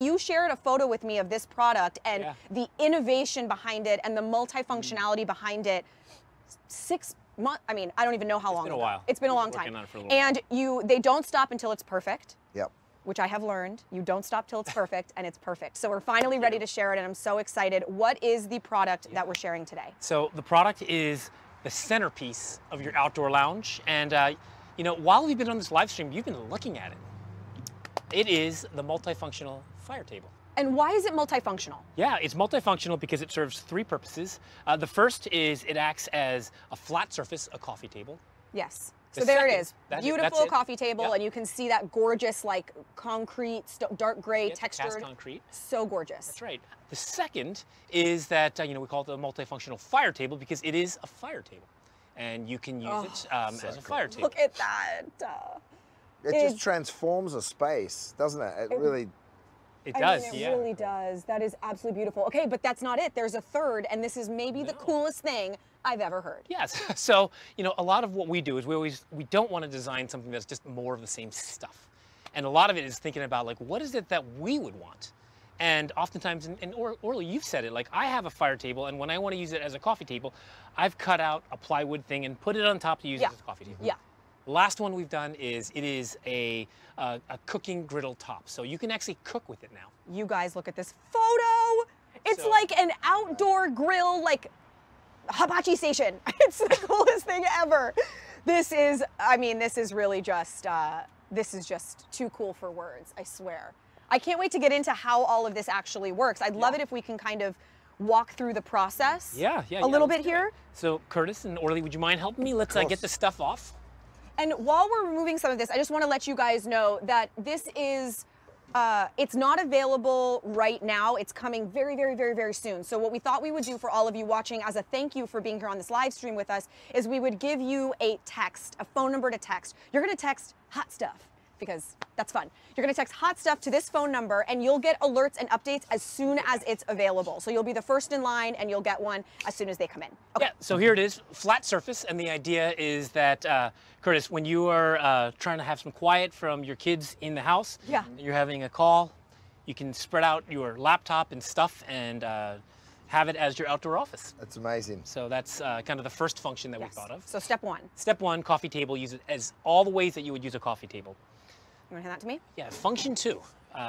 You shared a photo with me of this product and the innovation behind it and the multifunctionality behind it. 6 months, I mean, I don't even know how long. It's been a while. It's been a long time. And they don't stop until it's perfect. Yep. Which I have learned, you don't stop till it's perfect, and it's perfect. So we're finally ready to share it, and I'm so excited. What is the product that we're sharing today? So the product is the centerpiece of your outdoor lounge. And you know, while we've been on this live stream, you've been looking at it. It is the multifunctional fire table. And why is it multifunctional? Yeah, it's multifunctional because it serves three purposes. The first is it acts as a flat surface, a coffee table. Yes. So there it is. Beautiful coffee table, and you can see that gorgeous, like, concrete, dark gray textured. Cast concrete. So gorgeous. That's right. The second is that, you know, we call it the multifunctional fire table because it is a fire table. And you can use it as a fire table. Look at that. It just transforms a space, doesn't it? It really does. That is absolutely beautiful. Okay, but that's not it. There's a third, and this is maybe the coolest thing I've ever heard. Yes. So, you know, a lot of what we do is we don't want to design something that's just more of the same stuff. And a lot of it is thinking about, like, what is it that we would want? And oftentimes, and Orly, you've said it, like, I have a fire table, and when I want to use it as a coffee table, I've cut out a plywood thing and put it on top to use it as a coffee table. Yeah. Last one we've done is it is a cooking griddle top. So you can actually cook with it now. You guys look at this photo. It's like an outdoor grill, like hibachi station. It's the coolest thing ever. This is, I mean, this is really just, this is just too cool for words, I swear. I can't wait to get into how all of this actually works. I'd love it if we can kind of walk through the process a little bit here. So Curtis and Orly, would you mind helping me? Let's get this stuff off. And while we're removing some of this, I just want to let you guys know that this is, it's not available right now. It's coming very, very, very, very soon. So what we thought we would do for all of you watching as a thank you for being here on this live stream with us is we would give you a text, a phone number to text. You're going to text hot stuff because that's fun. You're going to text hot stuff to this phone number and you'll get alerts and updates as soon as it's available. So you'll be the first in line and you'll get one as soon as they come in. Okay. Yeah, so here it is, flat surface. And the idea is that, Curtis, when you are trying to have some quiet from your kids in the house, you're having a call, you can spread out your laptop and stuff and have it as your outdoor office. That's amazing. So that's kind of the first function that we thought of. So step one. Step one, coffee table, use it as all the ways that you would use a coffee table. You want to hand that to me? Yeah, function two.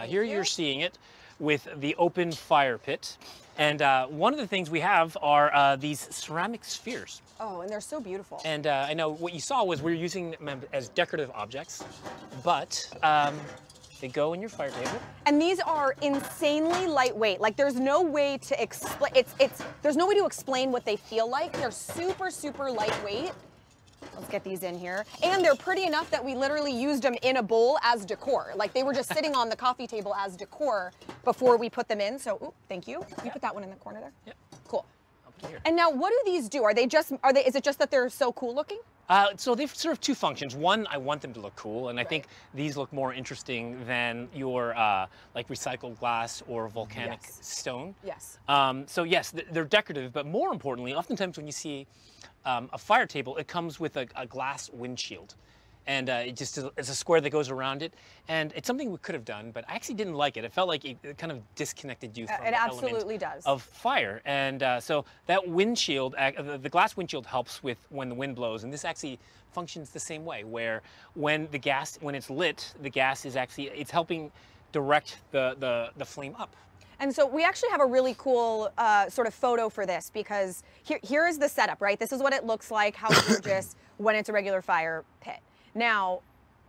Here you're seeing it with the open fire pit. And one of the things we have are these ceramic spheres. Oh, and they're so beautiful. And I know what you saw was we're using them as decorative objects, but they go in your fire table. And these are insanely lightweight. Like, there's no way to explain, there's no way to explain what they feel like. They're super, super lightweight. Let's get these in here. And they're pretty enough that we literally used them in a bowl as decor. Like, they were just sitting on the coffee table as decor before we put them in. So, ooh, thank you. You put that one in the corner there? Yep. Cool. I'll put it here. And now, what do these do? Are they just, is it just that they're so cool looking? So they serve two functions. One, I want them to look cool, and I think these look more interesting than your like recycled glass or volcanic stone. Yes. So yes, they're decorative, but more importantly, oftentimes when you see a fire table, it comes with a glass windshield, and it just is a square that goes around it. And it's something we could have done, but I actually didn't like it. It felt like it kind of disconnected you from the element of fire. And so that windshield, the glass windshield, helps with when the wind blows. And this actually functions the same way, where when the gas, when it's lit, the gas is actually helping direct the flame up. And so we actually have a really cool sort of photo for this because here is the setup, right? This is what it looks like, how gorgeous when it's a regular fire pit. Now,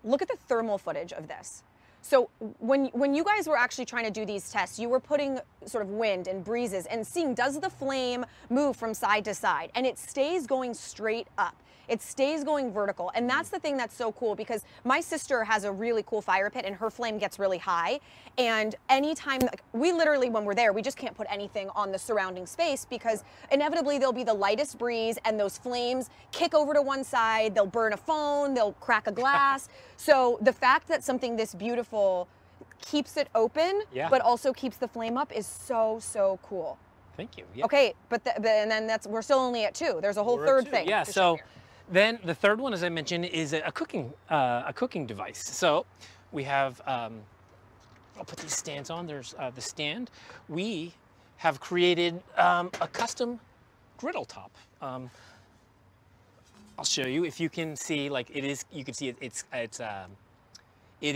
look at the thermal footage of this. So when you guys were actually trying to do these tests, you were putting sort of wind and breezes and seeing, does the flame move from side to side? And it stays going straight up. It stays going vertical. And that's the thing that's so cool because my sister has a really cool fire pit and her flame gets really high. And anytime, like, we literally, when we're there, we just can't put anything on the surrounding space because inevitably there'll be the lightest breeze and those flames kick over to one side, they'll burn a phone, they'll crack a glass. So the fact that something this beautiful keeps it open, but also keeps the flame up is so, so cool. Thank you. Yeah. Okay, but and then that's, we're still only at two. There's a whole third thing. Yeah, so. Then the third one, as I mentioned, is a cooking device. So we have I'll put these stands on. There's the stand. We have created a custom griddle top. I'll show you if you can see. Like it is, you can see it, it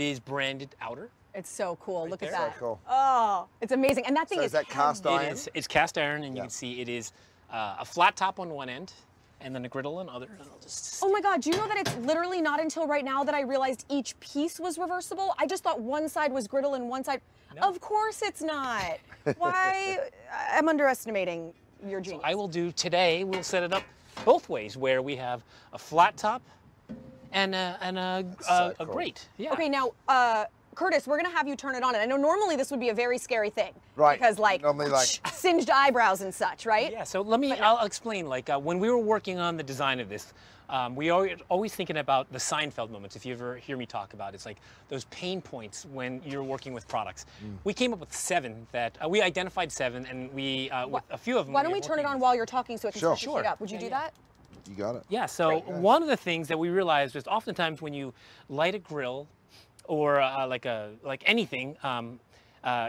is branded Outer. It's so cool. Right. Look at that. So cool. Oh, it's amazing. And that thing is that cast iron. It is. It's cast iron, and you can see it is a flat top on one end, and then a griddle on other. And I'll just. Oh my God! Do you know that it's literally not until right now that I realized each piece was reversible? I just thought one side was griddle and one side. No. Of course it's not. Why? I'm underestimating your genius. So I will do today. We'll set it up both ways, where we have a flat top and a grate. Yeah. Okay. Now. Curtis, we're gonna have you turn it on. And I know normally this would be a very scary thing. Right. Because like singed eyebrows and such, right? Yeah, so I'll explain. Like when we were working on the design of this, we are always thinking about the Seinfeld moments, if you ever hear me talk about it. It's like those pain points when you're working with products. Mm. We came up with 7 that, we identified 7 and we, with a few of them. Why don't we turn it on while you're talking so it can switch it up? Would you do that? You got it. Yeah, so one of the things that we realized is oftentimes when you light a grill, or like anything,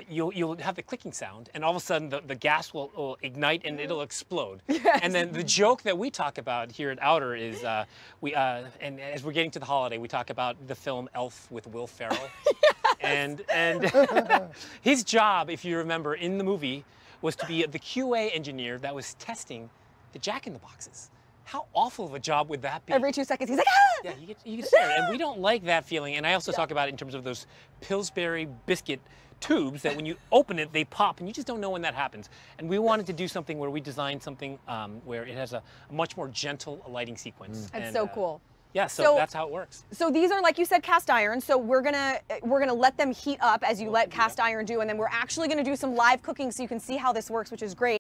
you'll have the clicking sound, and all of a sudden the gas will ignite and it'll explode. Yes. And then the joke that we talk about here at Outer is and as we're getting to the holiday, we talk about the film Elf with Will Ferrell, and his job, if you remember in the movie, was to be the QA engineer that was testing the Jack-in-the-Boxes. How awful of a job would that be? Every 2 seconds, he's like, ah! Yeah, you get scared, and we don't like that feeling. And I also talk about it in terms of those Pillsbury biscuit tubes that when you open it, they pop, and you just don't know when that happens. And we wanted to do something where we designed something where it has a much more gentle lighting sequence. Mm. That's so cool. Yeah, so that's how it works. So these are, like you said, cast iron. So we're gonna let them heat up as you let cast iron do, and then we're actually gonna do some live cooking so you can see how this works, which is great.